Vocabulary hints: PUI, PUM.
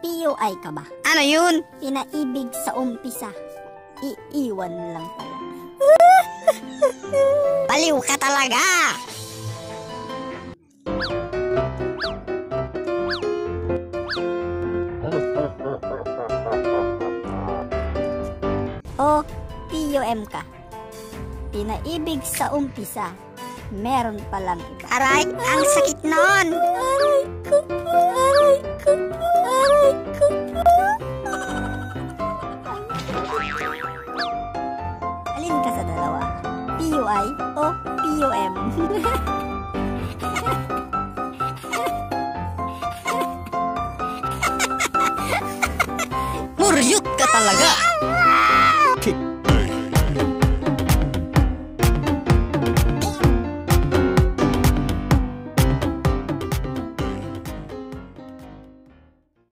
PUI ka ba? Ano yun? Pinaibig sa umpisa. Iiwan lang pala. Baliw ka talaga! O, PUM ka. Pinaibig sa umpisa. Meron palang iba. Aray, ang sakit nun! Aray ko po, aray ko po, aray ko po. Alin ka sa dalawa? PUI o PUM? Muryot ka talaga!